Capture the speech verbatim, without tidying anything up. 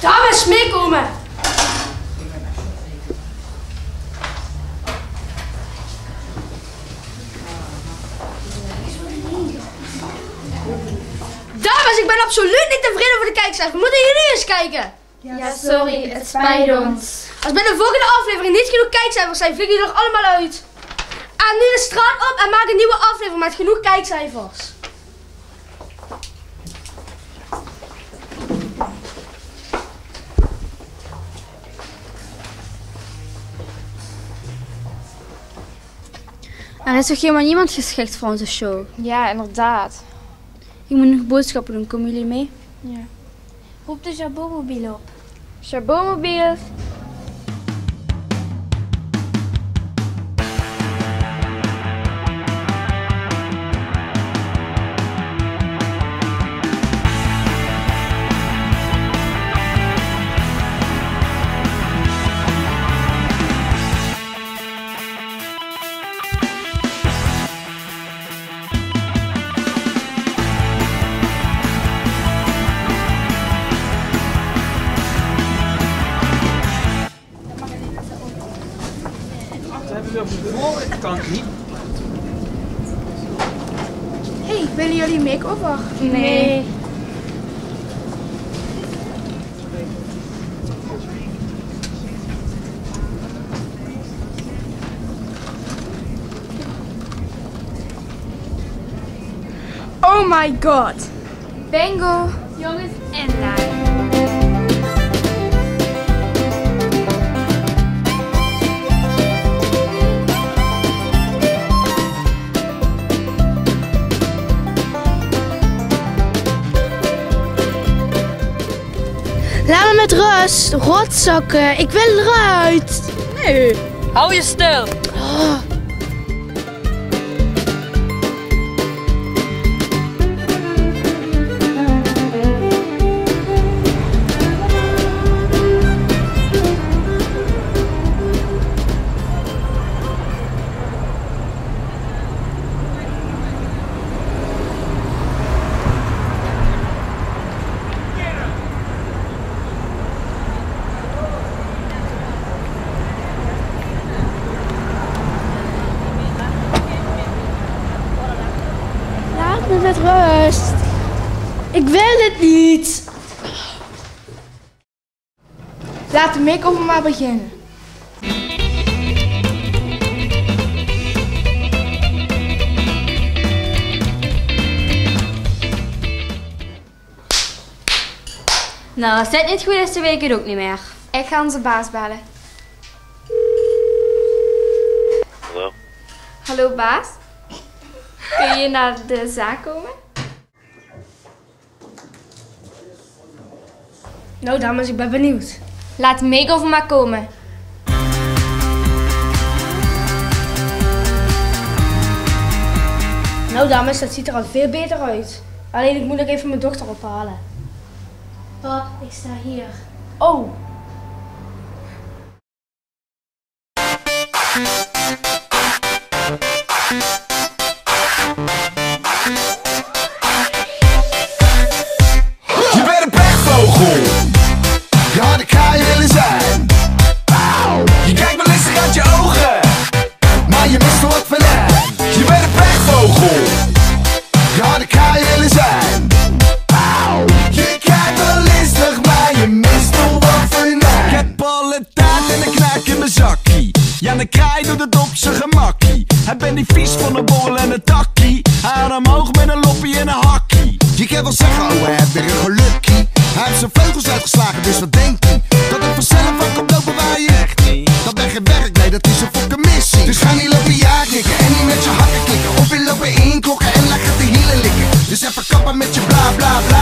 Da ist Schmick um. Dames, ik ben absoluut niet tevreden over de kijkcijfers. We moeten jullie eens kijken. Ja, sorry, het spijt ons. Als bij de volgende aflevering niet genoeg kijkcijfers zijn, vliegen jullie er allemaal uit. En nu de straat op en maak een nieuwe aflevering met genoeg kijkcijfers. Er is toch helemaal niemand geschikt voor onze show? Ja, inderdaad. Ik moet nog boodschappen doen, komen jullie mee? Ja. Roep de Jabotmobiel op. Jabotmobiel! Ik kan het niet. Hey, willen jullie make-over? Nee. nee. Oh my god. Bingo. Jongens en meisjes. Laat me met rust, rotzakken. Ik wil eruit. Nee. Hou je stil. Oh. Met rust. Ik wil het niet. Laat de make-over maar beginnen. Nou, als dit niet goed is, dan weet ik het ook niet meer. Ik ga onze baas bellen. Hallo. Hallo baas. Kun je naar de zaak komen? Nou dames, ik ben benieuwd. Laat Makeover maar komen. Nou dames, dat ziet er al veel beter uit. Alleen ik moet nog even mijn dochter ophalen. Pap, ik sta hier. Oh! Ja, de kraai doet het op zijn gemakkie. Hij ben die vies van de borrel en de takkie. Hij had omhoog met een loppie en een hakkie. Je kan wel zeggen, oh hij heeft weer een gelukkie. Hij heeft zijn vleugels uitgeslagen, dus wat denkt hij? Dat ik vanzelf van komt lopen waar je echt niet. Dat ben geen werk, nee dat is een fucking missie. Dus ga niet lopen ja knikken en niet met je hakken klikken. Of weer lopen inklokken en lekker de hielen likken. Dus even kappen met je bla bla bla.